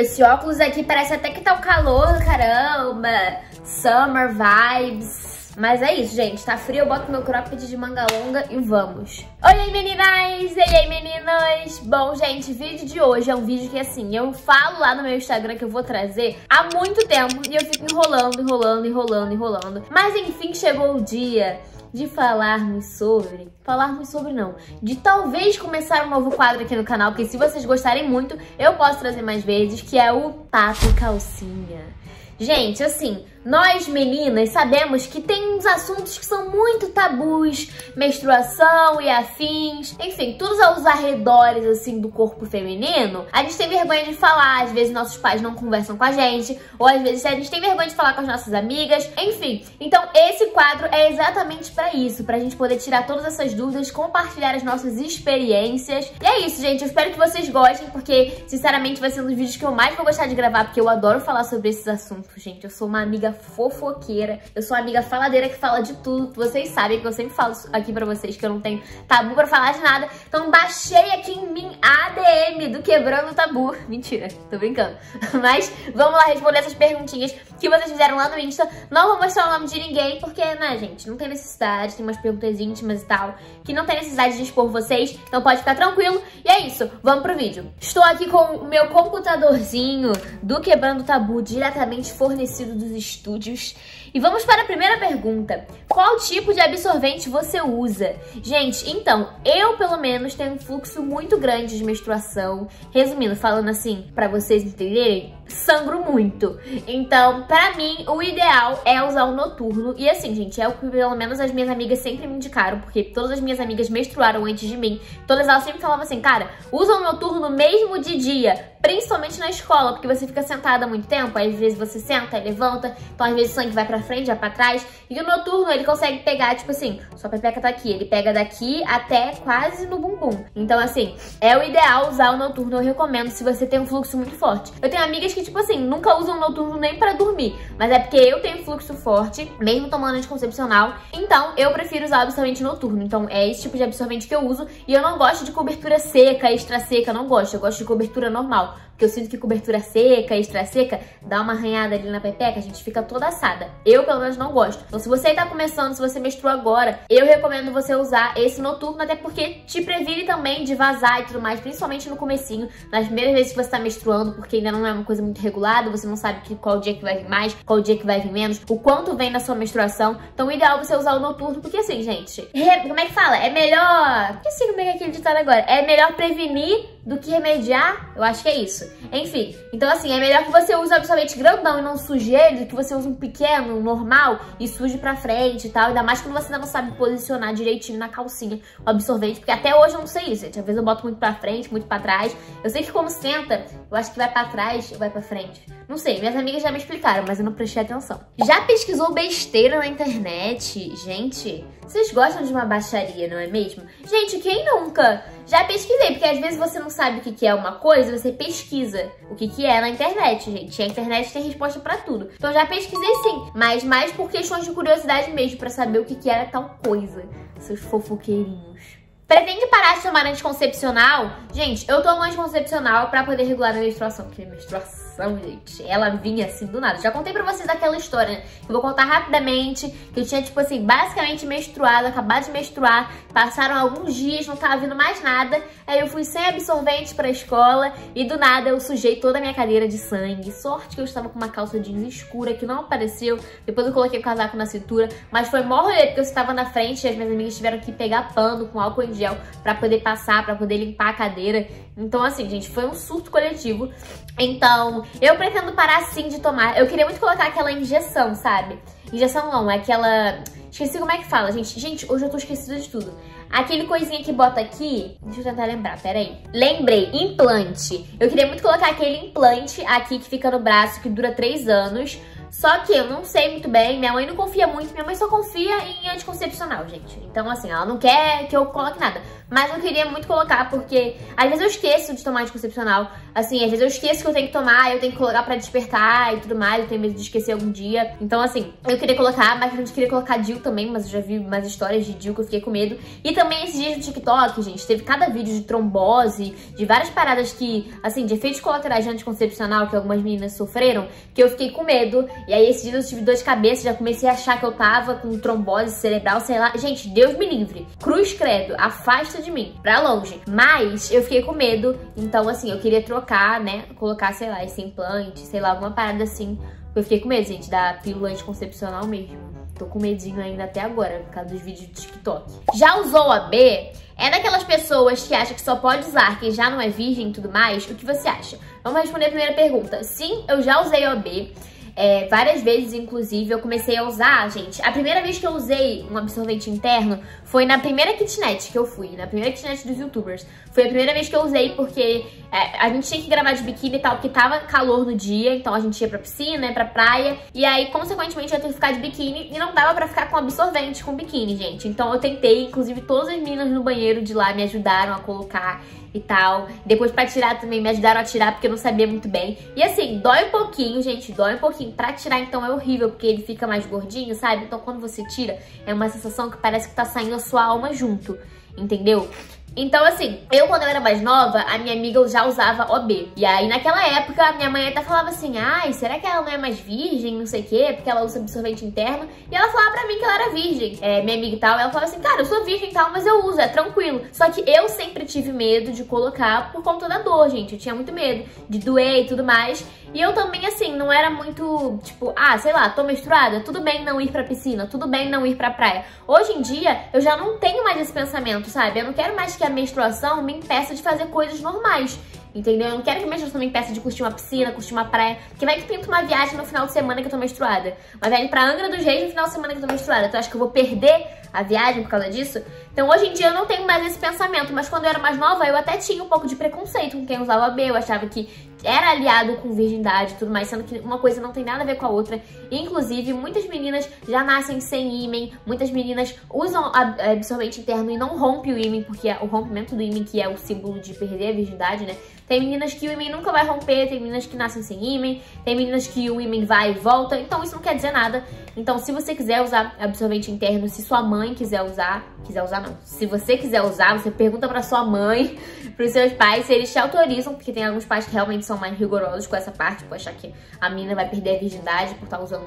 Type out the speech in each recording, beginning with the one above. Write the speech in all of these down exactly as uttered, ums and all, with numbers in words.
Esse óculos aqui parece até que tá um calor, caramba. Summer vibes. Mas é isso, gente. Tá frio, eu boto meu cropped de manga longa e vamos. Oi, meninas! E aí, meninas! Bom, gente, o vídeo de hoje é um vídeo que, assim, eu falo lá no meu Instagram que eu vou trazer há muito tempo. E eu fico enrolando, enrolando, enrolando, enrolando. Mas, enfim, chegou o dia de falarmos sobre... Falarmos sobre não. De talvez começar um novo quadro aqui no canal, que se vocês gostarem muito, eu posso trazer mais vezes, que é o Papo Calcinha. Gente, assim, nós meninas sabemos que tem uns assuntos que são muito tabus, menstruação e afins, enfim, todos os arredores, assim, do corpo feminino, a gente tem vergonha de falar, às vezes nossos pais não conversam com a gente, ou às vezes a gente tem vergonha de falar com as nossas amigas, enfim. Então esse quadro é exatamente pra isso, pra gente poder tirar todas essas dúvidas, compartilhar as nossas experiências. E é isso, gente, eu espero que vocês gostem, porque, sinceramente, vai ser um dos vídeos que eu mais vou gostar de gravar, porque eu adoro falar sobre esses assuntos. Gente, eu sou uma amiga fofoqueira, eu sou uma amiga faladeira que fala de tudo. Vocês sabem que eu sempre falo aqui pra vocês que eu não tenho tabu pra falar de nada. Então baixei aqui em mim a A D M do Quebrando Tabu. Mentira, tô brincando. Mas vamos lá responder essas perguntinhas que vocês fizeram lá no Insta. Não vou mostrar o nome de ninguém porque, né, gente, não tem necessidade. Tem umas perguntas íntimas e tal que não tem necessidade de expor vocês. Então pode ficar tranquilo. E é isso, vamos pro vídeo. Estou aqui com o meu computadorzinho do Quebrando Tabu, diretamente fornecido dos estúdios. E vamos para a primeira pergunta. Qual tipo de absorvente você usa? Gente, então, eu pelo menos tenho um fluxo muito grande de menstruação. Resumindo, falando assim, pra vocês entenderem, sangro muito. Então, pra mim, o ideal é usar o noturno. E assim, gente, é o que pelo menos as minhas amigas sempre me indicaram, porque todas as minhas amigas menstruaram antes de mim. Todas elas sempre falavam assim, cara, usa o noturno mesmo de dia, principalmente na escola, porque você fica sentada há muito tempo, aí às vezes você senta e levanta, então às vezes o sangue vai pra frente, vai pra trás, e o noturno ele consegue pegar, tipo assim, sua pepeca tá aqui, ele pega daqui até quase no bumbum. Então assim, é o ideal usar o noturno, eu recomendo se você tem um fluxo muito forte. Eu tenho amigas que, tipo assim, nunca usam o noturno nem pra dormir, mas é porque eu tenho fluxo forte, mesmo tomando anticoncepcional, então eu prefiro usar o absorvente noturno. Então é esse tipo de absorvente que eu uso, e eu não gosto de cobertura seca, extra seca, não gosto, eu gosto de cobertura normal. Porque eu sinto que cobertura seca, extra seca, dá uma arranhada ali na pepeca, a gente fica toda assada. Eu, pelo menos, não gosto. Então, se você tá começando, se você menstrua agora, eu recomendo você usar esse noturno, até porque te previne também de vazar e tudo mais, principalmente no comecinho, nas primeiras vezes que você tá menstruando, porque ainda não é uma coisa muito regulada, você não sabe que, qual dia que vai vir mais, qual dia que vai vir menos, o quanto vem na sua menstruação. Então, o ideal é você usar o noturno, porque assim, gente, re... como é que fala? É melhor... Que signo é aquele ditado agora? É melhor prevenir do que remediar, eu acho que é isso. Enfim, então assim, é melhor que você use um absorvente grandão e não suje ele, do que você use um pequeno, um normal, e suje pra frente e tal. Ainda mais quando você ainda não sabe posicionar direitinho na calcinha o absorvente, porque até hoje eu não sei isso, gente. Às vezes eu boto muito pra frente, muito pra trás. Eu sei que como senta, eu acho que vai pra trás ou vai pra frente. Não sei, minhas amigas já me explicaram, mas eu não prestei atenção. Já pesquisou besteira na internet? Gente, vocês gostam de uma baixaria, não é mesmo? Gente, quem nunca? Já pesquisei, porque às vezes você não sabe o que é uma coisa, você pesquisa o que é na internet, gente. E a internet tem resposta pra tudo. Então já pesquisei sim, mas mais por questões de curiosidade mesmo, pra saber o que era tal coisa. Seus fofoqueirinhos. Pretende parar de tomar anticoncepcional? Gente, eu tomo anticoncepcional pra poder regular a menstruação. Porque menstruação, gente, ela vinha assim do nada. Já contei pra vocês aquela história, né? Eu vou contar rapidamente. Que eu tinha, tipo assim, basicamente menstruado, acabado de menstruar. Passaram alguns dias, não tava vindo mais nada. Aí eu fui sem absorvente pra escola. E do nada eu sujei toda a minha cadeira de sangue. Sorte que eu estava com uma calça jeans escura que não apareceu. Depois eu coloquei o casaco na cintura. Mas foi mó rolê, porque eu estava na frente. E as minhas amigas tiveram que pegar pano com álcool em gel pra poder passar, pra poder limpar a cadeira. Então assim, gente, foi um surto coletivo. Então, eu pretendo parar sim de tomar. Eu queria muito colocar aquela injeção, sabe? Injeção não, é aquela... Esqueci como é que fala, gente. Gente, hoje eu tô esquecida de tudo. Aquele coisinha que bota aqui... Deixa eu tentar lembrar, peraí. Lembrei, implante. Eu queria muito colocar aquele implante aqui que fica no braço, que dura três anos. Só que eu não sei muito bem, minha mãe não confia muito, minha mãe só confia em anticoncepcional, gente. Então assim, ela não quer que eu coloque nada. Mas eu queria muito colocar, porque às vezes eu esqueço de tomar anticoncepcional. Assim, às vezes eu esqueço que eu tenho que tomar, eu tenho que colocar pra despertar e tudo mais. Eu tenho medo de esquecer algum dia. Então assim, eu queria colocar, mas a gente queria colocar D I U também. Mas eu já vi mais histórias de D I U que eu fiquei com medo. E também esses dias no TikTok, gente, teve cada vídeo de trombose, de várias paradas que, assim, de efeitos colaterais de anticoncepcional que algumas meninas sofreram, que eu fiquei com medo. E aí esses dias eu tive dor de cabeça, já comecei a achar que eu tava com trombose cerebral, sei lá. Gente, Deus me livre. Cruz credo, afasta de mim, pra longe. Mas eu fiquei com medo, então assim, eu queria trocar, né, colocar, sei lá, esse implante, sei lá, alguma parada assim. Eu fiquei com medo, gente, da pílula anticoncepcional mesmo. Tô com medinho ainda até agora, por causa dos vídeos do TikTok. Já usou a B? É daquelas pessoas que acham que só pode usar quem já não é virgem e tudo mais? O que você acha? Vamos responder a primeira pergunta. Sim, eu já usei a B. É, várias vezes, inclusive, eu comecei a usar, gente. A primeira vez que eu usei um absorvente interno foi na primeira kitnet que eu fui, na primeira kitnet dos youtubers. Foi a primeira vez que eu usei porque é, a gente tinha que gravar de biquíni e tal, porque tava calor no dia, então a gente ia pra piscina, pra praia. E aí, consequentemente, eu ia ter que ficar de biquíni e não dava pra ficar com absorvente, com biquíni, gente. Então eu tentei, inclusive, todas as meninas no banheiro de lá me ajudaram a colocar e tal. Depois pra tirar também me ajudaram a tirar, porque eu não sabia muito bem. E assim, dói um pouquinho, gente, dói um pouquinho. Pra tirar, então, é horrível, porque ele fica mais gordinho, sabe? Então quando você tira, é uma sensação que parece que tá saindo a sua alma junto, entendeu? Então assim, eu quando eu era mais nova, a minha amiga já usava O B. E aí naquela época, a minha mãe até falava assim: ai, será que ela não é mais virgem, não sei o quê, porque ela usa absorvente interno. E ela falava pra mim que ela era virgem, é, minha amiga e tal. Ela falava assim: cara, eu sou virgem e tal, mas eu uso, é tranquilo. Só que eu sempre tive medo de colocar por conta da dor, gente. Eu tinha muito medo de doer e tudo mais. E eu também, assim, não era muito, tipo, ah, sei lá, tô menstruada, tudo bem não ir pra piscina, tudo bem não ir pra praia. Hoje em dia, eu já não tenho mais esse pensamento, sabe? Eu não quero mais que a menstruação me impeça de fazer coisas normais, entendeu? Eu não quero que a menstruação me impeça de curtir uma piscina, curtir uma praia, porque vai que pinta uma viagem no final de semana que eu tô menstruada. Mas vai ir pra Angra dos Reis no final de semana que eu tô menstruada. Então eu acho que eu vou perder a viagem por causa disso. Então hoje em dia eu não tenho mais esse pensamento, mas quando eu era mais nova eu até tinha um pouco de preconceito com quem usava B. Eu achava que era aliado com virgindade e tudo mais, sendo que uma coisa não tem nada a ver com a outra. Inclusive, muitas meninas já nascem sem ímen, muitas meninas usam absorvente interno e não rompe o ímen, porque é o rompimento do ímen que é o símbolo de perder a virgindade, né? Tem meninas que o ímen nunca vai romper, tem meninas que nascem sem ímen, tem meninas que o ímen vai e volta, então isso não quer dizer nada. Então, se você quiser usar absorvente interno, se sua mãe quiser usar, quiser usar não, se você quiser usar, você pergunta pra sua mãe, pros seus pais, se eles te autorizam, porque tem alguns pais que realmente são mais rigorosos com essa parte, por achar que a menina vai perder a virgindade por estar usando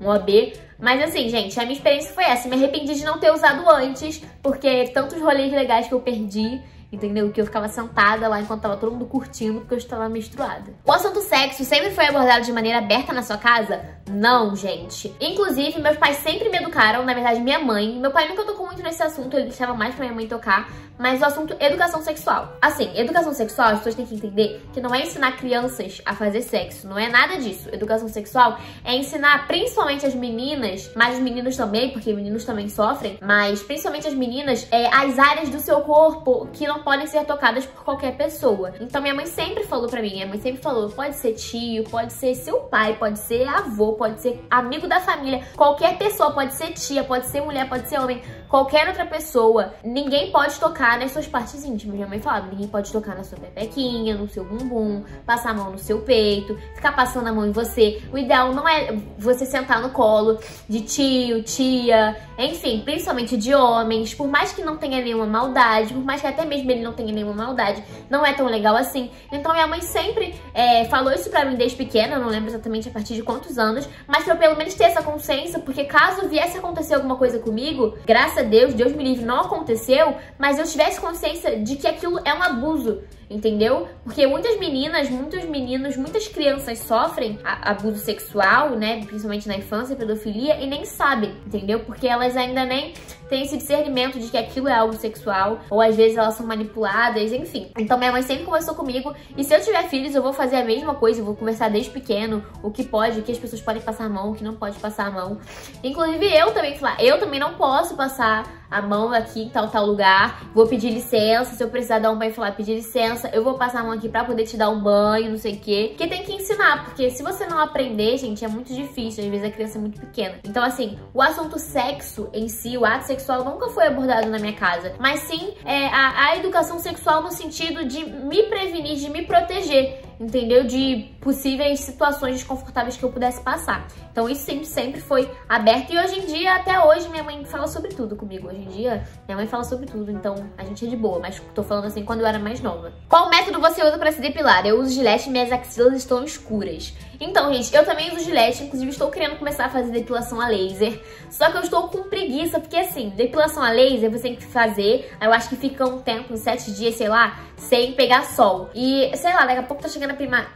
um O B. Mas assim, gente, a minha experiência foi essa. Me arrependi de não ter usado antes, porque tantos rolês legais que eu perdi, entendeu? Que eu ficava sentada lá enquanto tava todo mundo curtindo, porque eu estava menstruada. O assunto sexo sempre foi abordado de maneira aberta na sua casa? Não, gente. Inclusive, meus pais sempre me educaram, na verdade, minha mãe. Meu pai nunca tocou muito nesse assunto, ele deixava mais pra minha mãe tocar. Mas o assunto educação sexual. Assim, educação sexual, as pessoas têm que entender que não é ensinar crianças a fazer sexo, não é nada disso. Educação sexual é ensinar principalmente as meninas, mas os meninos também, porque meninos também sofrem, mas principalmente as meninas, é, as áreas do seu corpo que não podem ser tocadas por qualquer pessoa. Então minha mãe sempre falou pra mim, minha mãe sempre falou, pode ser tio, pode ser seu pai, pode ser avô, pode ser amigo da família, qualquer pessoa, pode ser tia, pode ser mulher, pode ser homem, qualquer outra pessoa, ninguém pode tocar nas suas partes íntimas. Minha mãe falava, ninguém pode tocar na sua pepequinha, no seu bumbum, passar a mão no seu peito, ficar passando a mão em você. O ideal não é você sentar no colo de tio, tia, enfim, principalmente de homens. Por mais que não tenha nenhuma maldade, por mais que até mesmo ele não tenha nenhuma maldade, não é tão legal assim. Então minha mãe sempre é, falou isso pra mim desde pequena, eu não lembro exatamente a partir de quantos anos, mas pra eu pelo menos ter essa consciência, porque caso viesse a acontecer alguma coisa comigo, graças a Deus, Deus me livre, não aconteceu, mas eu tivesse consciência de que aquilo é um abuso, entendeu? Porque muitas meninas, muitos meninos, muitas crianças sofrem abuso sexual, né? Principalmente na infância, pedofilia, e nem sabem, entendeu? Porque elas ainda nem têm esse discernimento de que aquilo é algo sexual, ou às vezes elas são manipuladas, enfim. Então minha mãe sempre conversou comigo, e se eu tiver filhos, eu vou fazer a mesma coisa, eu vou conversar desde pequeno, o que pode, o que as pessoas podem passar a mão, o que não pode passar a mão. Inclusive eu também, falar, eu também não posso passar a mão aqui em tal, tal lugar, vou pedir licença, se eu precisar dar um banho, falar, pedir licença, licença, eu vou passar a mão aqui pra poder te dar um banho, não sei o quê. Porque tem que ensinar, porque se você não aprender, gente, é muito difícil. Às vezes a criança é muito pequena. Então, assim, o assunto sexo em si, o ato sexual, nunca foi abordado na minha casa. Mas sim, é, a, a educação sexual no sentido de me prevenir, de me proteger, entendeu? De possíveis situações desconfortáveis que eu pudesse passar. Então isso sempre, sempre foi aberto. E hoje em dia, até hoje, minha mãe fala sobre tudo comigo. Hoje em dia, minha mãe fala sobre tudo. Então a gente é de boa, mas tô falando assim quando eu era mais nova. Qual método você usa pra se depilar? Eu uso gilete e minhas axilas estão escuras. Então, gente, eu também uso gilete. Inclusive, estou querendo começar a fazer depilação a laser. Só que eu estou com preguiça, porque assim, depilação a laser você tem que fazer. Eu acho que fica um tempo, uns sete dias, sei lá, sem pegar sol. E, sei lá, daqui a pouco tá chegando a primavera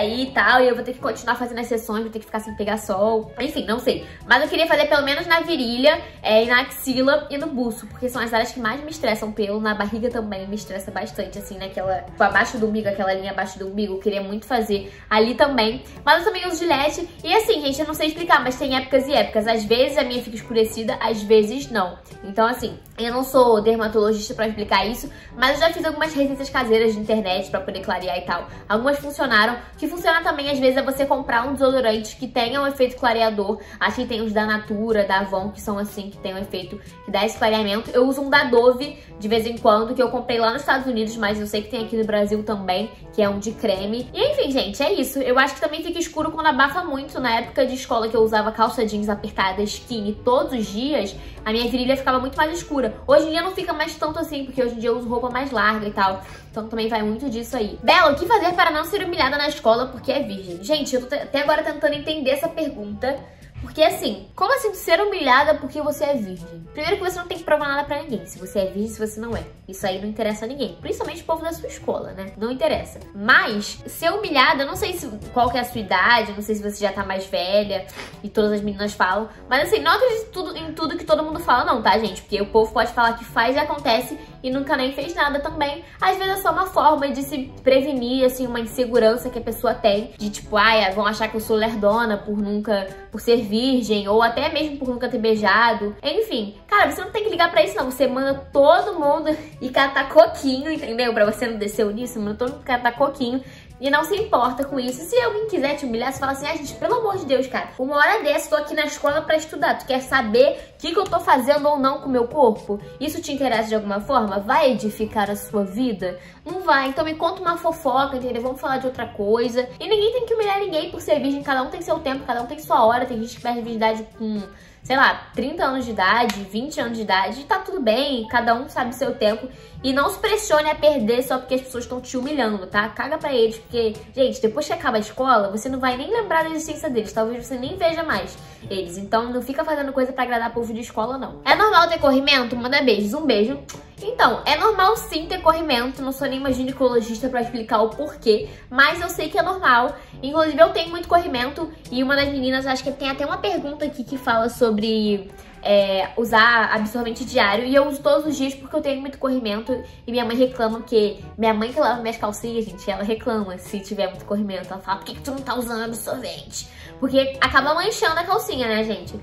aí e tal, e eu vou ter que continuar fazendo as sessões, vou ter que ficar sem pegar sol. Enfim, não sei. Mas eu queria fazer pelo menos na virilha, é, e na axila e no buço, porque são as áreas que mais me estressam pelo. Na barriga também me estressa bastante, assim, naquela, tipo, abaixo do umbigo, aquela linha abaixo do umbigo, eu queria muito fazer ali também. Mas eu também uso gilete. E assim, gente, eu não sei explicar, mas tem épocas e épocas. Às vezes a minha fica escurecida, às vezes não. Então, assim, eu não sou dermatologista pra explicar isso, mas eu já fiz algumas receitas caseiras de internet pra poder clarear e tal. Algumas funcionaram. O que funciona também, às vezes, é você comprar um desodorante que tenha um efeito clareador. Acho que tem os da Natura, da Avon, que são assim, que tem um efeito que dá esse clareamento. Eu uso um da Dove, de vez em quando, que eu comprei lá nos Estados Unidos, mas eu sei que tem aqui no Brasil também, que é um de creme. E enfim, gente, é isso. Eu acho que também fica escuro quando abafa muito. Na época de escola que eu usava calça jeans apertada, skinny, todos os dias, a minha virilha ficava muito mais escura. Hoje em dia não fica mais tanto assim, porque hoje em dia eu uso roupa mais larga e tal. Então também vai muito disso aí. Bela, o que fazer para não ser humilhada na escola porque é virgem? Gente, eu tô até agora tentando entender essa pergunta. Porque assim, como assim ser humilhada porque você é virgem? Primeiro que você não tem que provar nada pra ninguém. Se você é virgem, se você não é. Isso aí não interessa a ninguém. Principalmente o povo da sua escola, né? Não interessa. Mas ser humilhada, não sei se, qual que é a sua idade, não sei se você já tá mais velha e todas as meninas falam. Mas assim, não acredito tudo, em tudo que todo mundo fala não, tá, gente? Porque o povo pode falar que faz e acontece e nunca nem fez nada também. Às vezes é só uma forma de se prevenir, assim, uma insegurança que a pessoa tem. De tipo, ai, vão achar que eu sou lerdona por nunca, por ser virgem, ou até mesmo por nunca ter beijado. Enfim, cara, você não tem que ligar pra isso não. Você manda todo mundo e catar coquinho, entendeu? Pra você não descer nisso, manda todo mundo catar coquinho. E não se importa com isso. Se alguém quiser te humilhar, você fala assim, ah, gente, pelo amor de Deus, cara, uma hora dessa, tô aqui na escola pra estudar. Tu quer saber o que, que eu tô fazendo ou não com o meu corpo? Isso te interessa de alguma forma? Vai edificar a sua vida? Não vai. Então me conta uma fofoca, entendeu? Vamos falar de outra coisa. E ninguém tem que humilhar ninguém por ser virgem. Cada um tem seu tempo, cada um tem sua hora. Tem gente que perde virgindade com, sei lá, trinta anos de idade, vinte anos de idade, e tá tudo bem, cada um sabe o seu tempo. E não se pressione a perder só porque as pessoas estão te humilhando, tá? Caga pra eles, porque, gente, depois que acaba a escola, você não vai nem lembrar da existência deles, talvez você nem veja mais eles. Então não fica fazendo coisa pra agradar povo de escola, não. É normal ter corrimento? Manda beijos, um beijo. Então, é normal sim ter corrimento, não sou nenhuma ginecologista pra explicar o porquê, mas eu sei que é normal. Inclusive eu tenho muito corrimento e uma das meninas, acho que tem até uma pergunta aqui que fala sobre é, usar absorvente diário, e eu uso todos os dias porque eu tenho muito corrimento e minha mãe reclama que... Minha mãe que lava minhas calcinhas, gente, ela reclama se tiver muito corrimento, ela fala, por que, que tu não tá usando absorvente? Porque acaba manchando a calcinha, né, gente?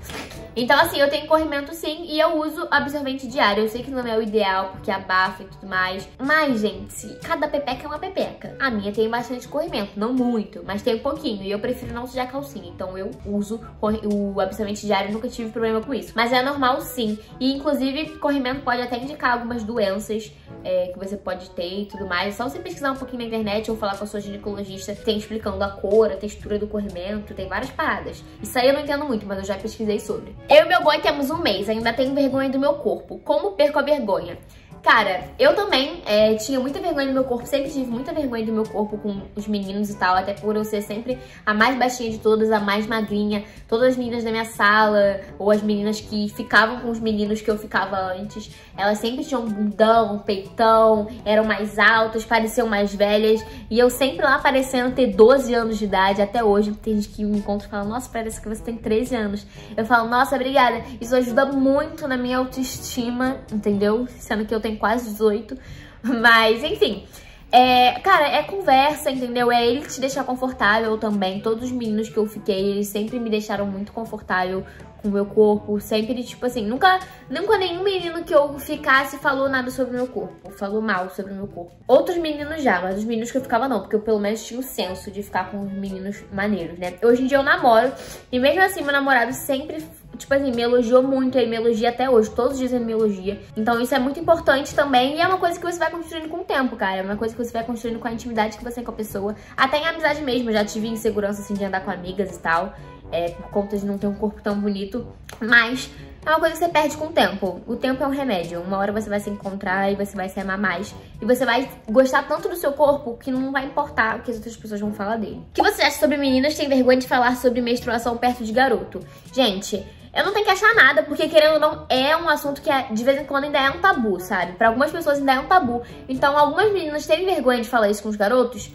Então, assim, eu tenho corrimento sim e eu uso absorvente diário. Eu sei que não é o ideal, porque abafa e tudo mais. Mas, gente, cada pepeca é uma pepeca. A minha tem bastante corrimento, não muito, mas tem um pouquinho. E eu prefiro não sujar a calcinha, então eu uso o absorvente diário, nunca tive problema com isso. Mas é normal sim. E, inclusive, corrimento pode até indicar algumas doenças é, que você pode ter e tudo mais. É só você pesquisar um pouquinho na internet ou falar com a sua ginecologista. Tem explicando a cor, a textura do corrimento, tem várias paradas. Isso aí eu não entendo muito, mas eu já pesquisei sobre. Eu e meu boy temos um mês, ainda tenho vergonha do meu corpo. Como perco a vergonha? Cara, eu também é, tinha muita vergonha do meu corpo, sempre tive muita vergonha do meu corpo com os meninos e tal, até por eu ser sempre a mais baixinha de todas, a mais magrinha. Todas as meninas da minha sala, ou as meninas que ficavam com os meninos que eu ficava antes, elas sempre tinham um bundão, um peitão, eram mais altas, pareciam mais velhas, e eu sempre lá parecendo ter doze anos de idade, até hoje. Tem gente que me encontra e fala, nossa, parece que você tem treze anos. Eu falo, nossa, obrigada, isso ajuda muito na minha autoestima, entendeu? Sendo que eu tenho quase dezoito, mas enfim, É, cara, é conversa, entendeu? É ele te deixar confortável também. Todos os meninos que eu fiquei, eles sempre me deixaram muito confortável com o meu corpo. Sempre, tipo assim, nunca, nunca nenhum menino que eu ficasse falou nada sobre o meu corpo. Falou mal sobre o meu corpo. Outros meninos já, mas os meninos que eu ficava não. Porque eu pelo menos tinha o senso de ficar com os meninos maneiros, né? Hoje em dia eu namoro e mesmo assim meu namorado sempre... Tipo assim, me elogiou muito, ele me elogia até hoje. Todos os dias ele me elogia. Então isso é muito importante também. E é uma coisa que você vai construindo com o tempo, cara. É uma coisa que você vai construindo com a intimidade que você tem com a pessoa. Até em amizade mesmo. Eu já tive insegurança, assim, de andar com amigas e tal. É, por conta de não ter um corpo tão bonito. Mas é uma coisa que você perde com o tempo. O tempo é um remédio. Uma hora você vai se encontrar e você vai se amar mais. E você vai gostar tanto do seu corpo que não vai importar o que as outras pessoas vão falar dele. O que você acha sobre meninas que têm vergonha de falar sobre menstruação perto de garoto? Gente... Eu não tenho que achar nada, porque querendo ou não, é um assunto que de vez em quando ainda é um tabu, sabe? Pra algumas pessoas ainda é um tabu. Então algumas meninas terem vergonha de falar isso com os garotos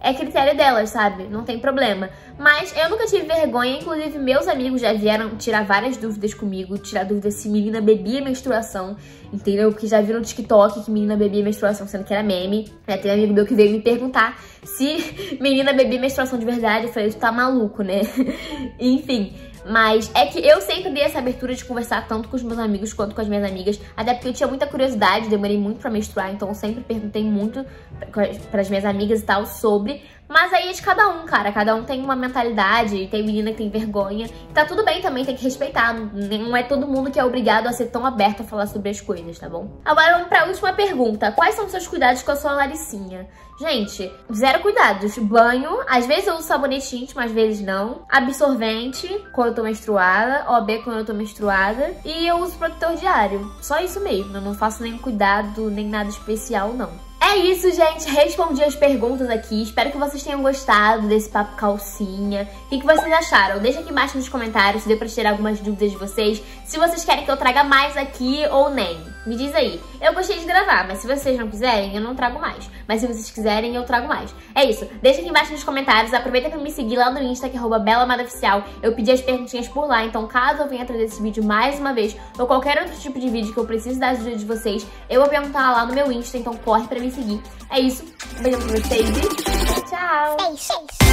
é critério delas, sabe? Não tem problema. Mas eu nunca tive vergonha, inclusive meus amigos já vieram tirar várias dúvidas comigo. Tirar dúvidas se menina bebia menstruação, entendeu? Porque já viram no TikTok que menina bebia menstruação, sendo que era meme. Já teve amigo meu que veio me perguntar se menina bebia menstruação de verdade. Eu falei, tu tá maluco, né? Enfim... Mas é que eu sempre dei essa abertura de conversar tanto com os meus amigos quanto com as minhas amigas. Até porque eu tinha muita curiosidade, demorei muito pra menstruar. Então eu sempre perguntei muito pras minhas amigas e tal sobre. Mas aí é de cada um, cara. Cada um tem uma mentalidade. Tem menina que tem vergonha. Tá tudo bem também, tem que respeitar. Não é todo mundo que é obrigado a ser tão aberto a falar sobre as coisas, tá bom? Agora vamos pra última pergunta. Quais são os seus cuidados com a sua Laricinha? Gente, zero cuidados. Banho. Às vezes eu uso sabonete íntimo, às vezes não. Absorvente, quando eu tô menstruada. O B, quando eu tô menstruada. E eu uso protetor diário. Só isso mesmo. Eu não faço nenhum cuidado, nem nada especial, não. É isso, gente. Respondi as perguntas aqui. Espero que vocês tenham gostado desse papo calcinha. O que, que vocês acharam? Deixa aqui embaixo nos comentários se deu pra tirar algumas dúvidas de vocês. Se vocês querem que eu traga mais aqui ou nem. Me diz aí. Eu gostei de gravar, mas se vocês não quiserem, eu não trago mais. Mas se vocês quiserem, eu trago mais. É isso. Deixa aqui embaixo nos comentários. Aproveita pra me seguir lá no Insta, que é arroba Bela Almada Oficial. Eu pedi as perguntinhas por lá. Então, caso eu venha trazer esse vídeo mais uma vez, ou qualquer outro tipo de vídeo que eu precise das dúvidas de vocês, eu vou perguntar lá no meu Insta. Então, corre pra me seguir. É isso. Um beijão pra vocês e tchau!